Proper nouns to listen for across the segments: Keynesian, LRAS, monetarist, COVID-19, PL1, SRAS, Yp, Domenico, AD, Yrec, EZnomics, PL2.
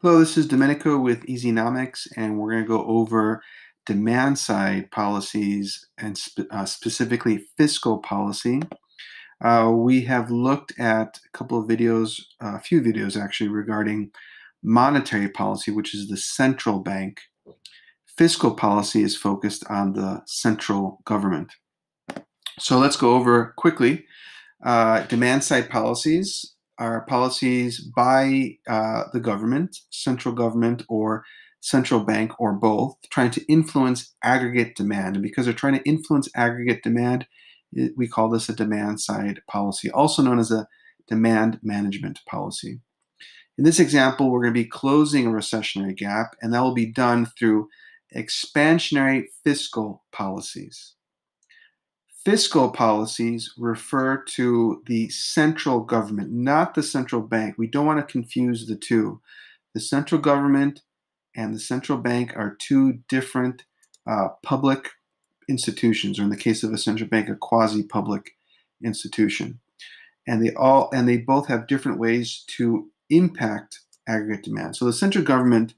Hello, this is Domenico with EZnomics, and we're going to go over demand-side policies and specifically fiscal policy. We have looked at a couple of videos, a few videos actually, regarding monetary policy, which is the central bank. Fiscal policy is focused on the central government. So let's go over quickly. Demand-side policies are policies by the government, central government or central bank or both, trying to influence aggregate demand. And because they're trying to influence aggregate demand, we call this a demand-side policy, also known as a demand management policy. In this example, we're going to be closing a recessionary gap, and that will be done through expansionary fiscal policies. Fiscal policies refer to the central government, not the central bank. We don't want to confuse the two. The central government and the central bank are two different public institutions, or in the case of a central bank, a quasi-public institution. And they both have different ways to impact aggregate demand. So the central government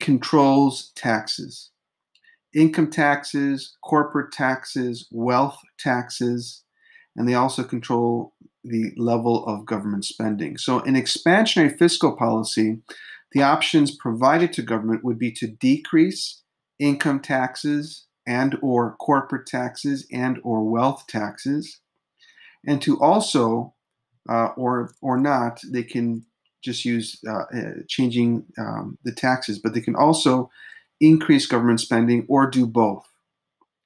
controls taxes. Income taxes, corporate taxes, wealth taxes, and they also control the level of government spending. So in expansionary fiscal policy, the options provided to government would be to decrease income taxes and or corporate taxes and or wealth taxes, and to also, or not, they can just use changing the taxes, but they can also increase government spending, or do both.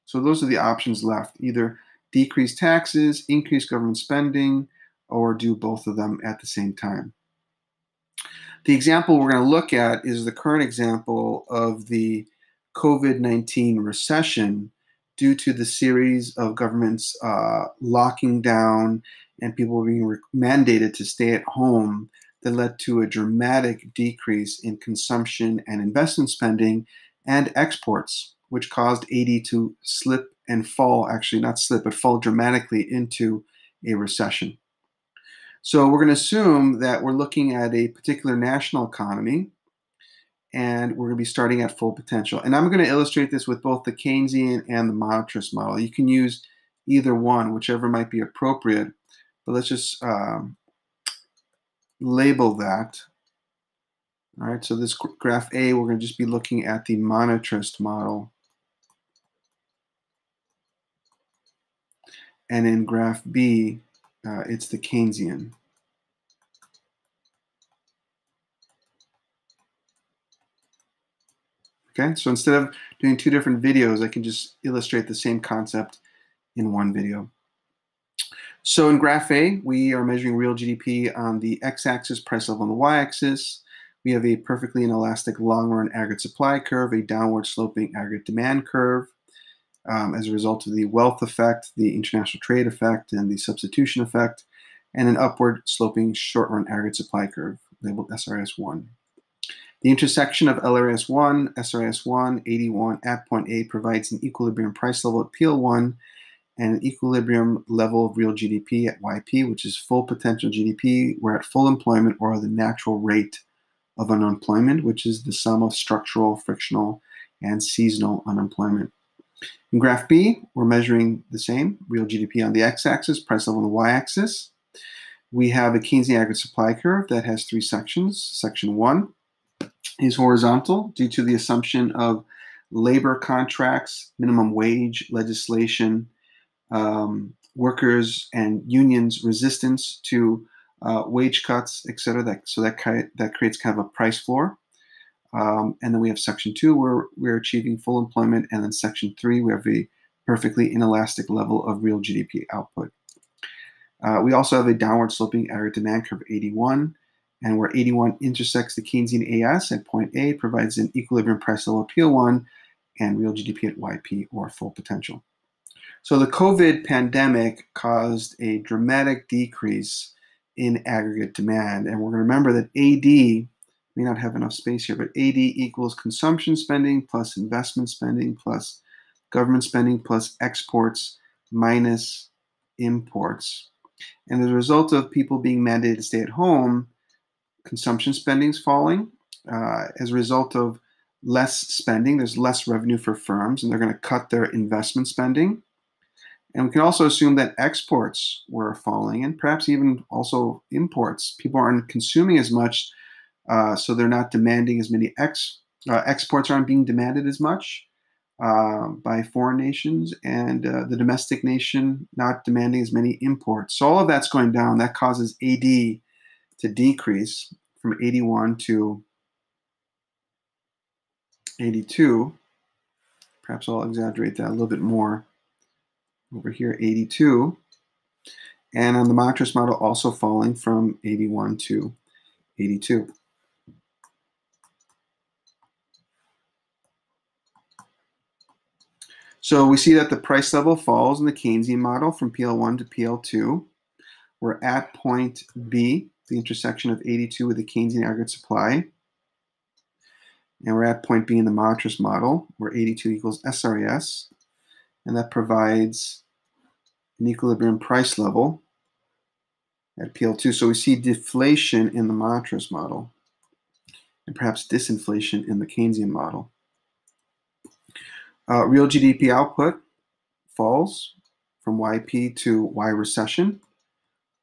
So those are the options left, either decrease taxes, increase government spending, or do both of them at the same time. The example we're going to look at is the current example of the COVID-19 recession due to the series of governments locking down and people being mandated to stay at home that led to a dramatic decrease in consumption and investment spending and exports, which caused AD to slip and fall, actually not slip, but fall dramatically into a recession. So we're going to assume that we're looking at a particular national economy, and we're going to be starting at full potential. And I'm going to illustrate this with both the Keynesian and the monetarist model. You can use either one, whichever might be appropriate, but let's just label that. All right, so this graph A, we're going to just be looking at the monetarist model. And in graph B, it's the Keynesian. Okay, so instead of doing two different videos, I can just illustrate the same concept in one video. So in graph A, we are measuring real GDP on the x-axis, price level on the y-axis. We have a perfectly inelastic long-run aggregate supply curve, a downward-sloping aggregate demand curve as a result of the wealth effect, the international trade effect, and the substitution effect, and an upward-sloping short-run aggregate supply curve labeled SRS1. The intersection of LRS1, SRS1, AD1 at point A provides an equilibrium price level at PL1 and an equilibrium level of real GDP at YP, which is full potential GDP, where at full employment or the natural rate of unemployment, which is the sum of structural, frictional, and seasonal unemployment. In graph B, we're measuring the same, real GDP on the x-axis, price level on the y-axis. We have a Keynesian aggregate supply curve that has three sections. Section 1 is horizontal due to the assumption of labor contracts, minimum wage, legislation, workers and unions' resistance to wage cuts, et cetera. So that creates kind of a price floor. And then we have section 2 where we're achieving full employment. And then section 3, we have a perfectly inelastic level of real GDP output. We also have a downward sloping aggregate demand curve, AD1. And where AD1 intersects the Keynesian AS at point A, provides an equilibrium price level of PL1 and real GDP at YP, or full potential. So the COVID pandemic caused a dramatic decrease in aggregate demand. And we're going to remember that AD, may not have enough space here, but AD equals consumption spending plus investment spending plus government spending plus exports minus imports. And as a result of people being mandated to stay at home, consumption spending is falling, as a result of less spending, there's less revenue for firms, and they're going to cut their investment spending. And we can also assume that exports were falling, and perhaps even also imports. People aren't consuming as much, so they're not demanding as many exports aren't being demanded as much by foreign nations, and the domestic nation not demanding as many imports. So all of that's going down. That causes AD to decrease from 81 to 82. Perhaps I'll exaggerate that a little bit more. Over here, 82. And on the Montrose model, also falling from 81 to 82. So we see that the price level falls in the Keynesian model from PL1 to PL2. We're at point B, the intersection of 82 with the Keynesian aggregate supply. And we're at point B in the Montrose model, where 82 equals SRES. And that provides an equilibrium price level at PL2. So we see deflation in the Montrose model, and perhaps disinflation in the Keynesian model. Real GDP output falls from YP to Y recession.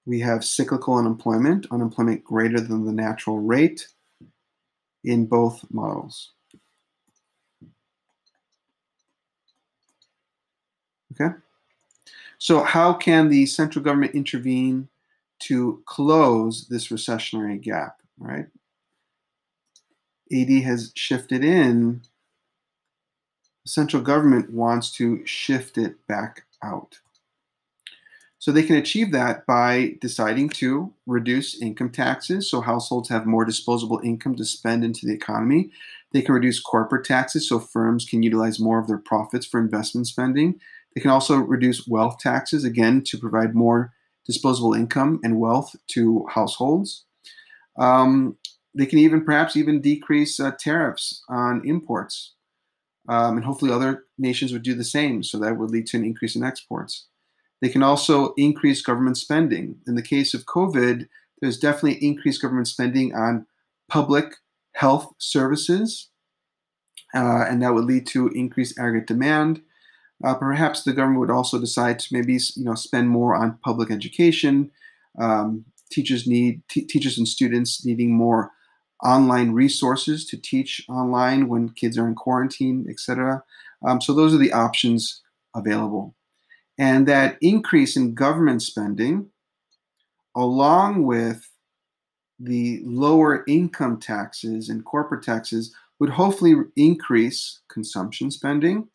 We have cyclical unemployment, unemployment greater than the natural rate in both models. Okay, so how can the central government intervene to close this recessionary gap, right? AD has shifted in. The central government wants to shift it back out. So they can achieve that by deciding to reduce income taxes, so households have more disposable income to spend into the economy. They can reduce corporate taxes, so firms can utilize more of their profits for investment spending. They can also reduce wealth taxes, again, to provide more disposable income and wealth to households. They can even perhaps decrease tariffs on imports. And hopefully other nations would do the same, so that would lead to an increase in exports. They can also increase government spending. In the case of COVID, there's definitely increased government spending on public health services, and that would lead to increased aggregate demand. Perhaps the government would also decide to maybe spend more on public education. Teachers and students needing more online resources to teach online when kids are in quarantine, etc. So those are the options available. And that increase in government spending, along with the lower income taxes and corporate taxes, would hopefully increase consumption spending,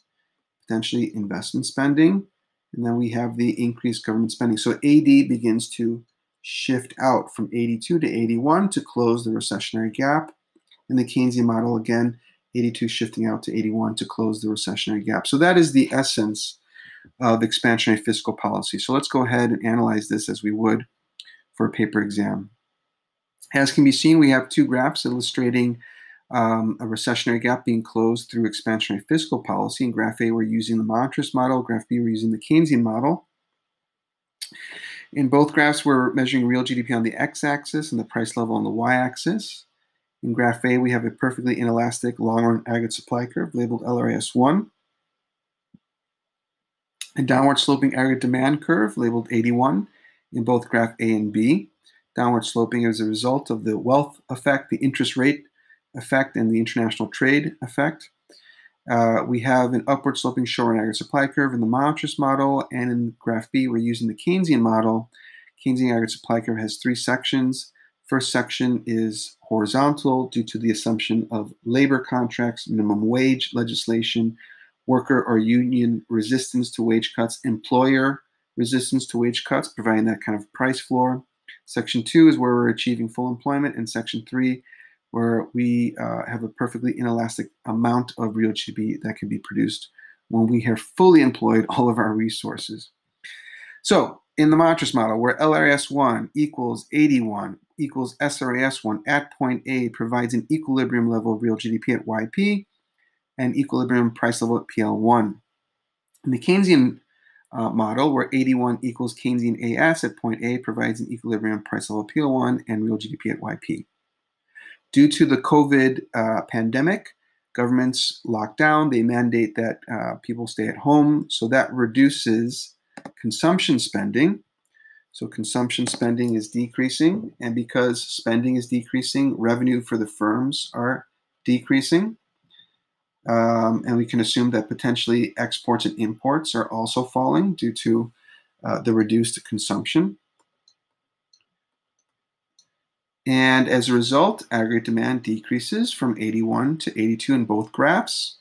potentially investment spending, and then we have the increased government spending. So AD begins to shift out from 82 to 81 to close the recessionary gap. In the Keynesian model, again, 82 shifting out to 81 to close the recessionary gap. So that is the essence of expansionary fiscal policy. So let's go ahead and analyze this as we would for a paper exam. As can be seen, we have two graphs illustrating a recessionary gap being closed through expansionary fiscal policy. In graph A, we're using the Montrose model. Graph B, we're using the Keynesian model. In both graphs, we're measuring real GDP on the x-axis and the price level on the y-axis. In graph A, we have a perfectly inelastic long-run aggregate supply curve labeled LRAS1. A downward-sloping aggregate demand curve labeled 81 in both graph A and B. Downward-sloping is a result of the wealth effect, the interest rate effect, and the international trade effect. We have an upward-sloping short-run aggregate supply curve in the Montrose model, and in graph B, we're using the Keynesian model. Keynesian aggregate supply curve has three sections. First section is horizontal due to the assumption of labor contracts, minimum wage legislation, worker or union resistance to wage cuts, employer resistance to wage cuts, providing that kind of price floor. Section 2 is where we're achieving full employment, and section 3 where we have a perfectly inelastic amount of real GDP that can be produced when we have fully employed all of our resources. So in the Montrose model, where LRAS1 equals 81 equals SRAS1 at point A provides an equilibrium level of real GDP at YP and equilibrium price level at PL1. In the Keynesian model, where 81 equals Keynesian AS at point A provides an equilibrium price level at PL1 and real GDP at YP. Due to the COVID pandemic, governments lock down. They mandate that people stay at home. So that reduces consumption spending. So consumption spending is decreasing. And because spending is decreasing, revenue for the firms are decreasing. And we can assume that potentially exports and imports are also falling due to the reduced consumption. And as a result, aggregate demand decreases from 81 to 82 in both graphs.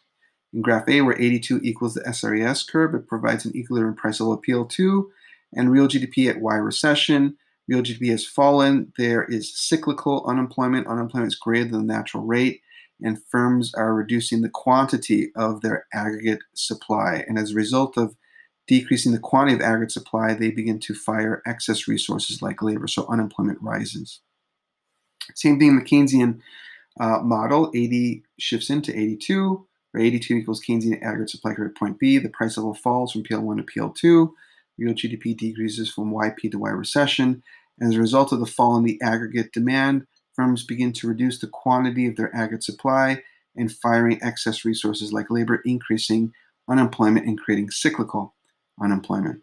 In graph A, where 82 equals the SRAS curve, it provides an equilibrium price level appeal to, and real GDP at Y recession. Real GDP has fallen. There is cyclical unemployment. Unemployment is greater than the natural rate, and firms are reducing the quantity of their aggregate supply. And as a result of decreasing the quantity of aggregate supply, they begin to fire excess resources like labor, so unemployment rises. Same thing in the Keynesian model, 80 shifts into 82, where 82 equals Keynesian aggregate supply curve at point B. The price level falls from PL1 to PL2. Real GDP decreases from YP to Y recession. And as a result of the fall in the aggregate demand, firms begin to reduce the quantity of their aggregate supply and firing excess resources like labor, increasing unemployment and creating cyclical unemployment.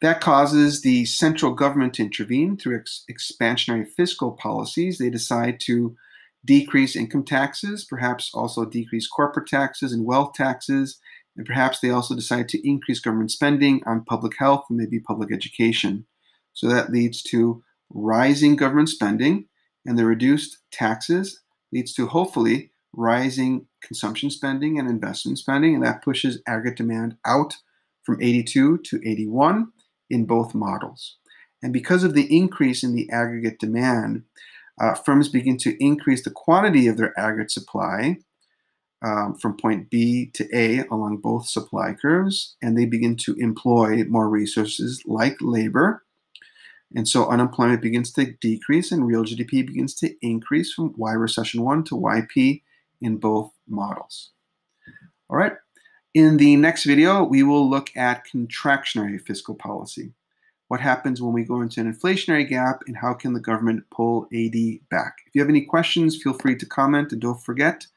That causes the central government to intervene through expansionary fiscal policies. They decide to decrease income taxes, perhaps also decrease corporate taxes and wealth taxes, and perhaps they also decide to increase government spending on public health and maybe public education. So that leads to rising government spending, and the reduced taxes leads to hopefully rising consumption spending and investment spending, and that pushes aggregate demand out from 82 to 81 in both models. And because of the increase in the aggregate demand, firms begin to increase the quantity of their aggregate supply from point B to A along both supply curves, and they begin to employ more resources like labor. And so unemployment begins to decrease and real GDP begins to increase from Y recession 1 to YP in both models. All right. In the next video, we will look at contractionary fiscal policy. What happens when we go into an inflationary gap, and how can the government pull AD back? If you have any questions, feel free to comment, and don't forget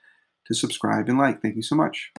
to subscribe and like. Thank you so much.